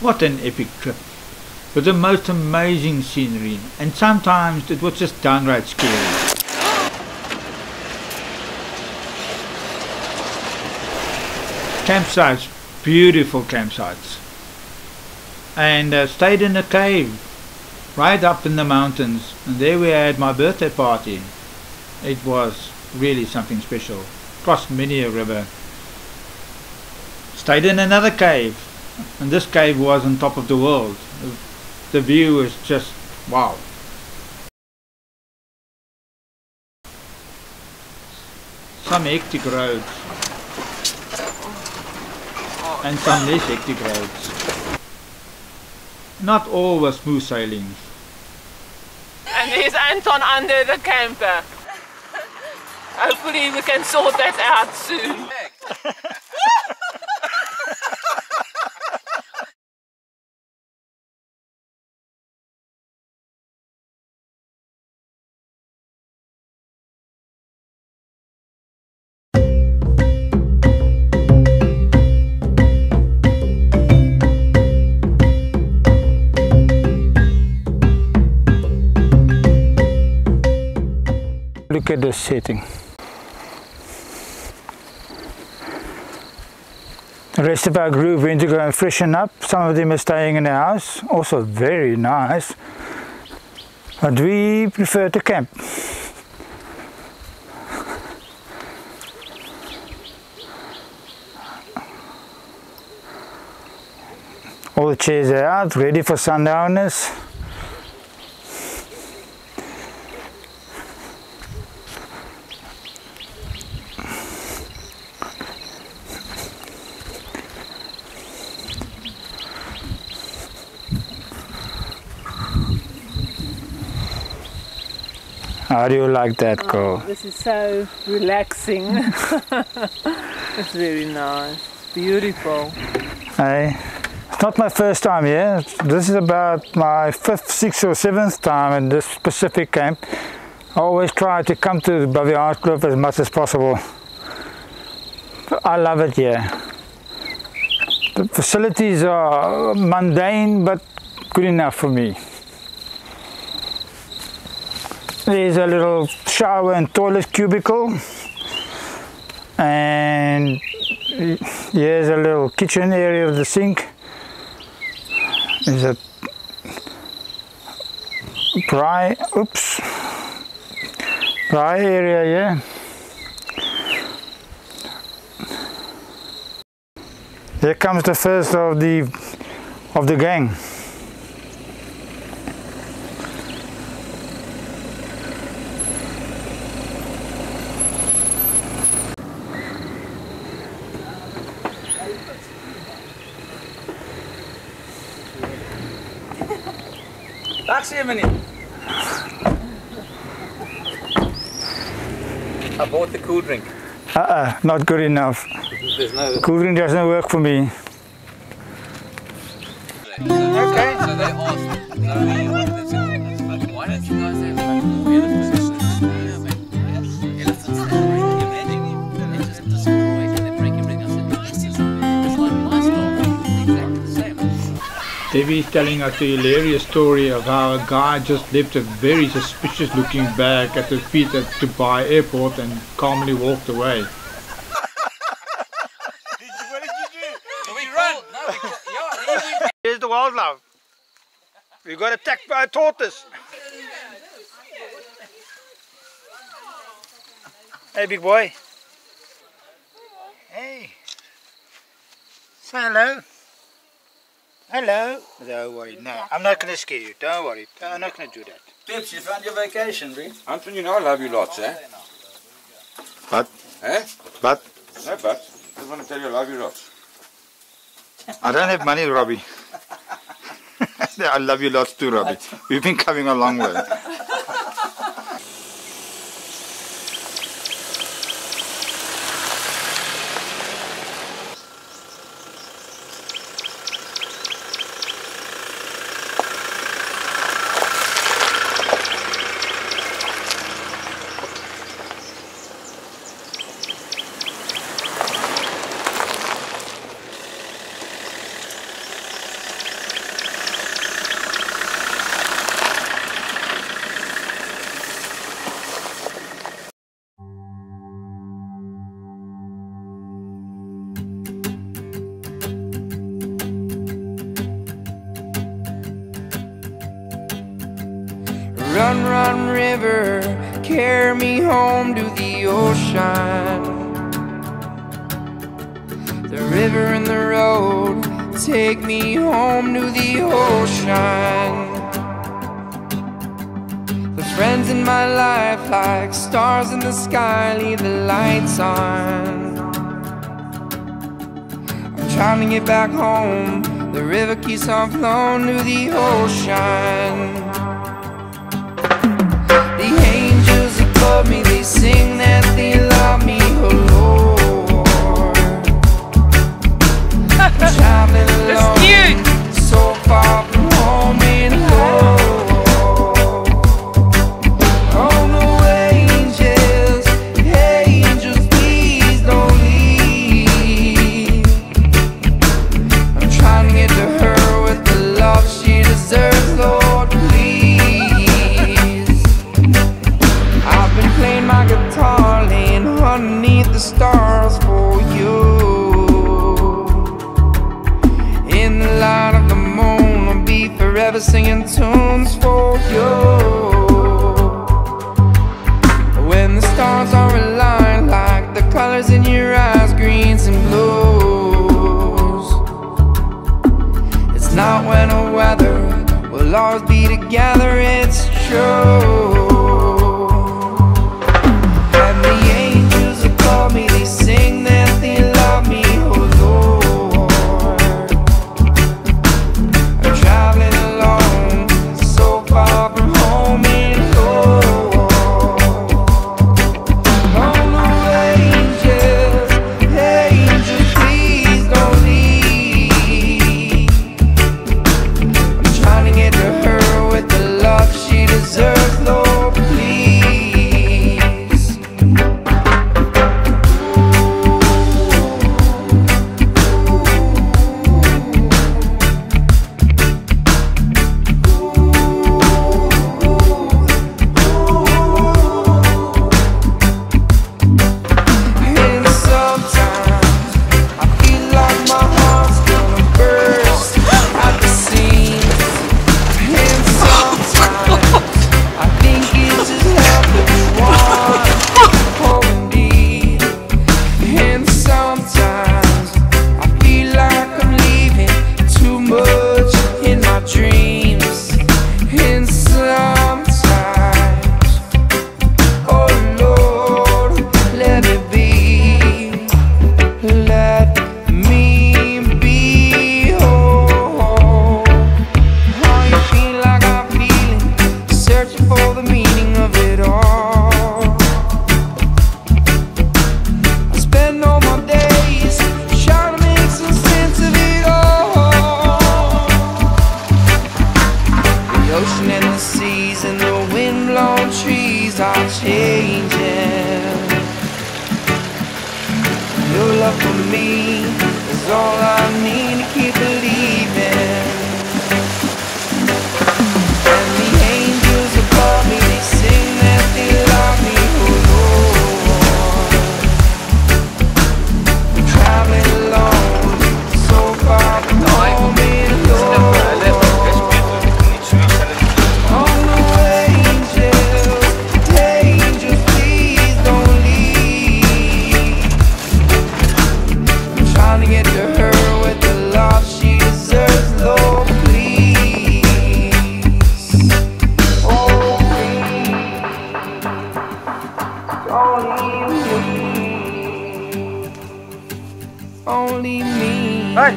What an epic trip, with the most amazing scenery, and sometimes it was just downright scary. Campsites, beautiful campsites, and stayed in a cave right up in the mountains, and there we had my birthday party. It was really something special. Crossed many a river, stayed in another cave, and this cave was on top of the world. The view was just wow. Some hectic roads and some less hectic roads. Not all were smooth sailing. And there's Anton under the camper. Hopefully we can sort that out soon. Look at the setting. The rest of our group went to go and freshen up. Some of them are staying in the house, also very nice, but we prefer to camp. All the chairs are out, ready for sundowners. How do you like that, girl? Oh, this is so relaxing. It's very nice. Beautiful. It's not my first time here. This is about my 5th, 6th or 7th time in this specific camp. I always try to come to Baviaanskloof as much as possible. I love it here. The facilities are mundane but good enough for me. There's a little shower and toilet cubicle, and here's a little kitchen area of the sink. There's a dry area here. Here comes the first of the gang. I bought the cool drink. Not good enough. No... Cool drink doesn't work for me. Okay. So they asked. Debbie is telling us the hilarious story of how a guy just left a very suspicious looking bag at the feet at Dubai Airport and calmly walked away. What did you do? We run! Here's the wildlife. We got attacked by a tortoise. Hey, big boy. Hey. Say hello. Hello. Don't worry. No, I'm not going to scare you. Don't worry. I'm not going to do that. Pips, you found your vacation, Rick. Anton, you know I love you lots, eh? But? Eh? But? No, but. I just want to tell you I love you lots. I don't have money, Robbie. I love you lots too, Robbie. We've been coming a long way. Run, run, river, carry me home to the ocean. The river and the road, take me home to the ocean. The friends in my life, like stars in the sky, leave the lights on. I'm trying to get back home. The river keeps on flowing to the ocean. The angels, they call me, they sing that they love me, oh Lord. I'm traveling alone, so far from home and low. On the way, angels, hey angels, please don't leave. I'm trying to get to her with the love she deserves, Lord, please. Playing my guitar, laying underneath the stars for you. In the light of the moon, I'll be forever singing tunes for you. When the stars are aligned, like the colors in your eyes, greens and blues. It's not when or whether, we'll always be together, it's true. They sing that they love me, oh Lord. I'm traveling alone, so far from home and home. On the way, angels, hey angels, please don't leave. I'm trying to get to her with the love she deserves, Lord, please.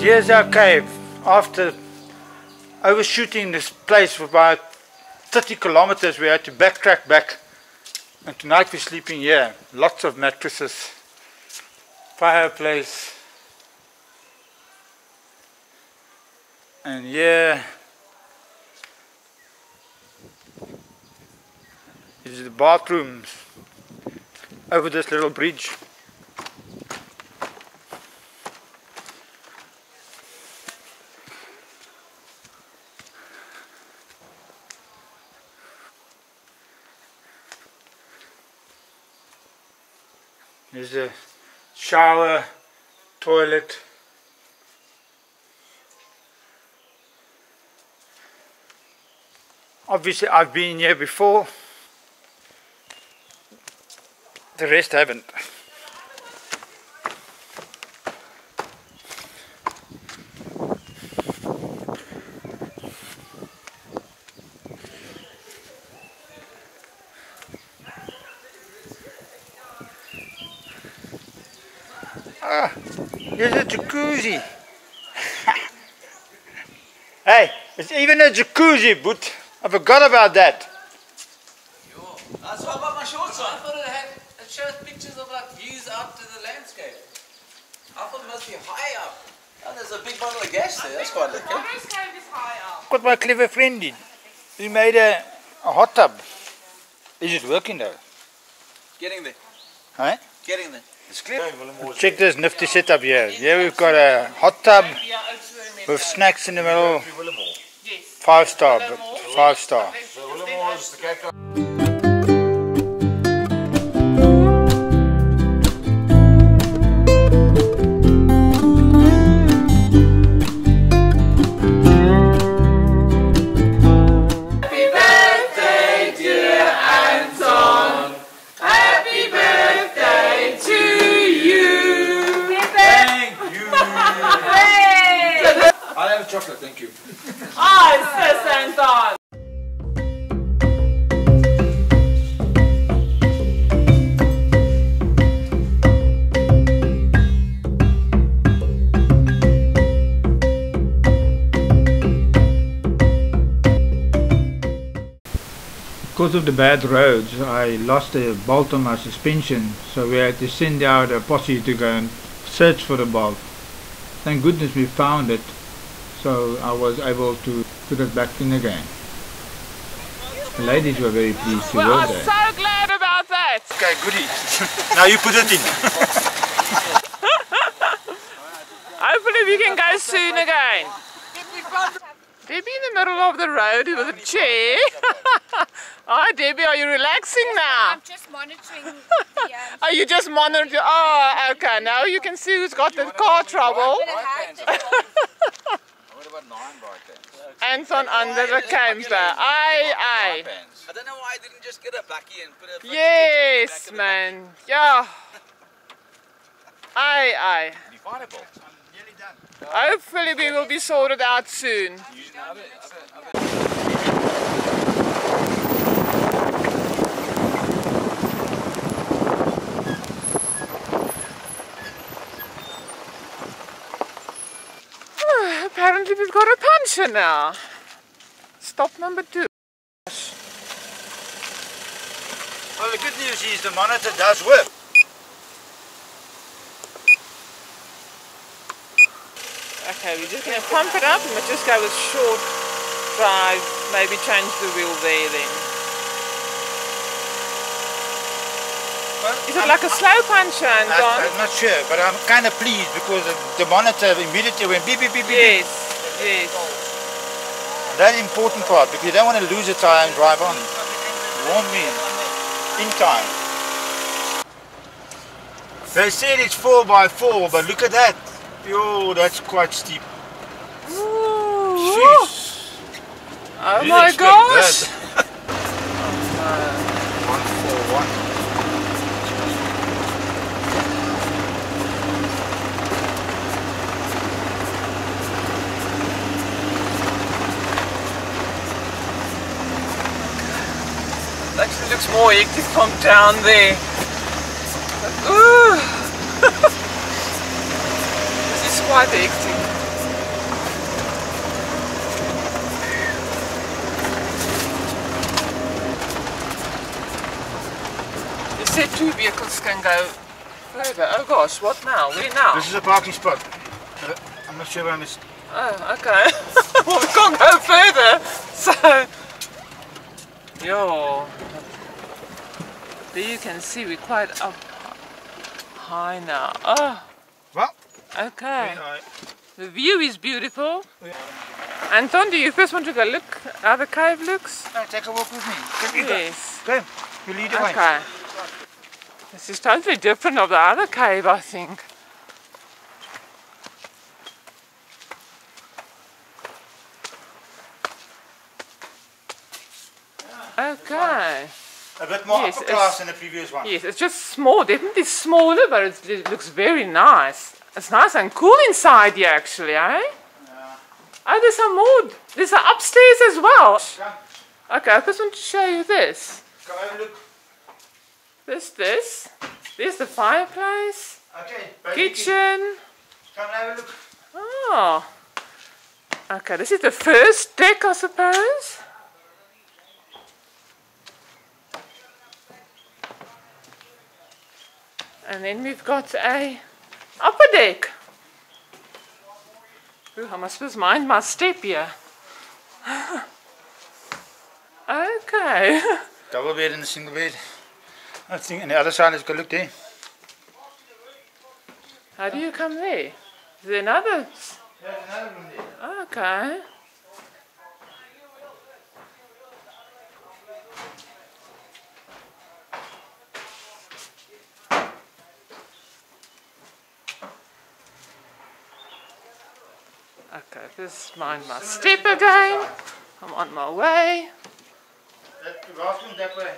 Here's our cave. After overshooting this place for about 30 kilometers, we had to backtrack back, and tonight we're sleeping here. Lots of mattresses, fireplace, and here is the bathrooms over this little bridge. There's a shower, toilet, Obviously I've been here before, the rest haven't. Ah, there's a jacuzzi. Hey, it's even a jacuzzi, but I forgot about that. Yo, that's why I bought my shorts on. I thought it shows pictures of like views out to the landscape. I thought it must be high up. Oh, there's a big bottle of gas there, that's quite lucky. The forest cave is high up. Got my clever friend in. He made a hot tub. Is it working though? Getting there. Huh? Getting there. It's clear. Check this nifty setup here. Here we've got a hot tub with snacks in the middle. 5-star, 5-star. Chocolate, thank you. Ah, oh, it's so hands on. Because of the bad roads, I lost a bolt on my suspension, so we had to send out a posse to go and search for the bolt. Thank goodness we found it. So I was able to put it back in again. The ladies were very pleased to work there. I'm so glad about that! Okay, goodie. Now you put it in. Hopefully we can go soon again. Debbie in the middle of the road with a chair. Hi Debbie, are you relaxing now? I'm just monitoring the... Are you just monitoring? Oh, okay. Now you can see who's got the car trouble. Anton under the camper. Aye. I don't know why I didn't just get a blackie and put a... Yes, man. Yeah. Aye. Definable. I'm nearly done. Hopefully we will be sorted out soon. Apparently we've got a puncher now. Stop number 2. Well, the good news is the monitor does work. Okay, we're just going to pump it up and we'll just go with short drive, maybe change the wheel there then. Is it like a slow puncher, Anton? I'm not sure, but I'm kind of pleased because the monitor immediately went beep, beep, beep, beep. Yes. That's the important part because you don't want to lose the tire and drive on. Warm me in time. They said it's 4x4, but look at that. Oh, that's quite steep. Jeez. Oh my gosh. Actually looks more hectic from down there. Ooh. This is quite hectic. They said 2 vehicles can go over. Oh gosh, what now? Where now? This is a parking spot. I'm not sure where I'm... Oh, okay. Well, we can't go further, so... Yo, there you can see we're quite up high now. Oh, well, okay. The view is beautiful. Yeah. Anton, do you first want to go look how the cave looks? No, take a walk with me. Yes. Go. You lead the way. Okay. This is totally different of the other cave, I think. Okay. A bit more upper class than the previous one. Yes, it's just small. Definitely smaller, but it looks very nice. It's nice and cool inside here, actually, eh? Yeah. Oh, there's some more. There's an upstairs as well. Yeah. Okay, I just want to show you this. Go and look. This. There's the fireplace. Okay. Kitchen. Come and have a look. Oh. Okay, this is the first deck, I suppose. And then we've got a upper deck. Ooh, I must just mind my step here. Okay. Double bed and a single bed. I think on the other side, let's go look there. How do you come there? Is there another? There's another room there. Okay. Okay, just mind my step again. I'm on my way. The bathroom that way.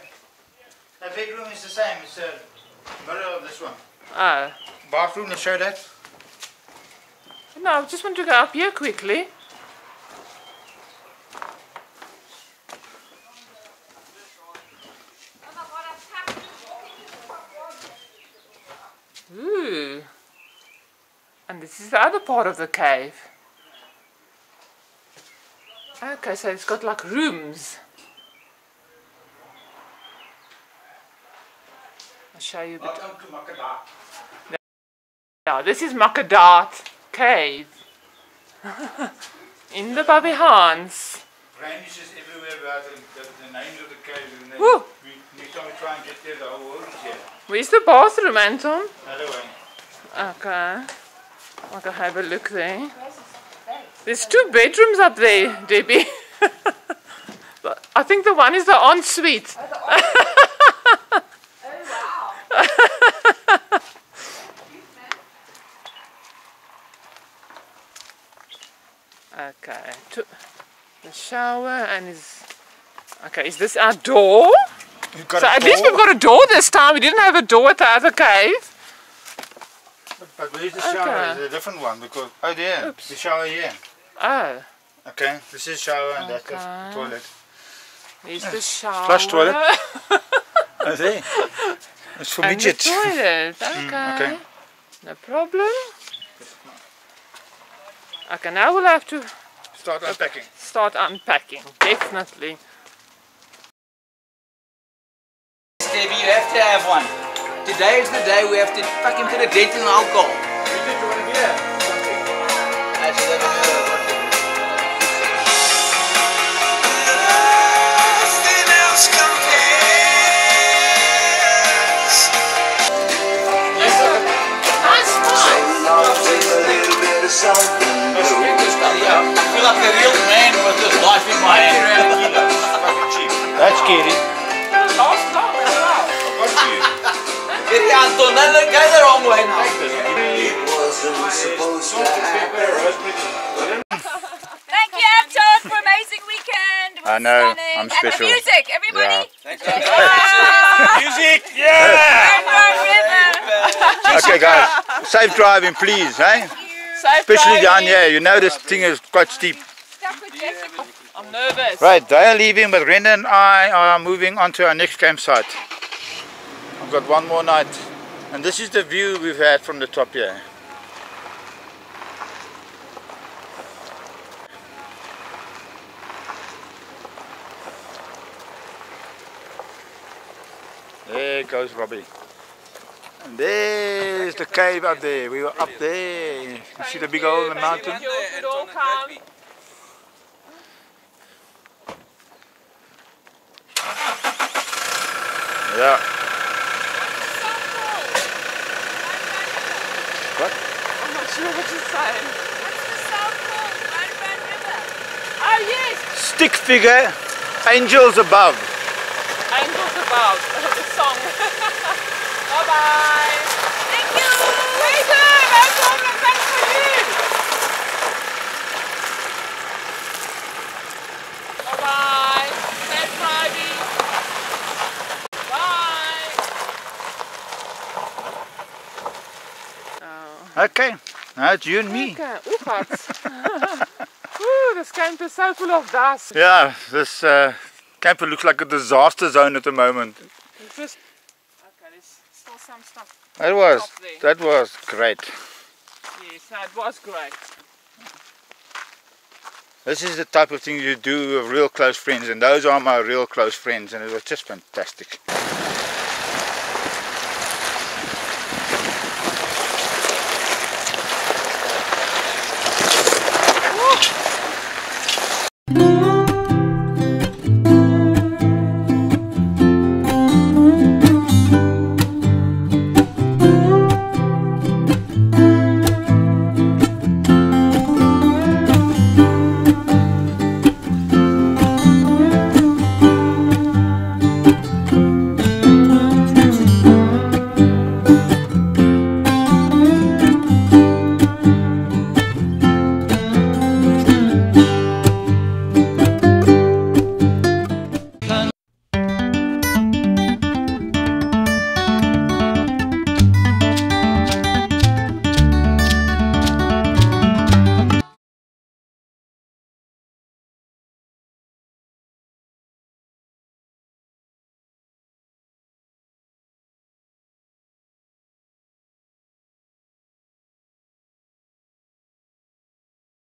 The bedroom is the same. It's a mirror of this one. Oh. Bathroom, let's show that. No, I just want to go up here quickly. Ooh. And this is the other part of the cave. Okay, so it's got like rooms. I'll show you a bit. Welcome to Makadat. Now, this is Makadat's cave. In the Baviaans. Branches everywhere about the names of the cave. And then we try and get there, the whole world is here. Where's the bathroom, Anton? Another way. Okay. I'll go have a look there. There's two bedrooms up there, Debbie. I think the one is the ensuite. Oh, the ensuite. Oh, wow. Okay, the shower and his... Okay, is this our door? So at least we've got a door this time. We didn't have a door at the other cave. But where's the shower? It's a different one because... Oh, there. Oops. The shower here. Oh. Okay, this is shower and that's the toilet. There's the shower. Flush toilet. I see. It's for midgets. Toilet. Okay. Okay. No problem. Okay, now we'll have to... Start unpacking. Start unpacking, definitely. Stevie, you have to have one. Today is the day we have to fucking put a dent in alcohol. We did want to be there. Nothing else compares. Nice one. I speak this buddy up. I feel like a real man with this life in my hand. That's scary. Last time as well. Thank you, Anton, for an amazing weekend. I know, I'm special. And the music, everybody. Yeah. Thanks, music, yeah. Okay, guys, safe driving, please, eh? Especially down here, you know this thing is quite steep. I'm nervous. Right, they are leaving, but Brenda and I are moving on to our next campsite. We've got one more night, and this is the view we've had from the top here. There goes Robbie. And there's the cave up there. We were up there. You see the big hole in the mountain? Yeah. Stick figure, angels above. Angels above, the song. Bye bye. Thank you. Thanks for you. Bye bye. That's Friday. Okay, now it's you and me. Okay, ooh, this camp is so full of dust. Yeah, this camper looks like a disaster zone at the moment. Okay, there's still some stuff. That was great. Yes, no, it was great. This is the type of thing you do with real close friends, and those are my real close friends, and it was just fantastic.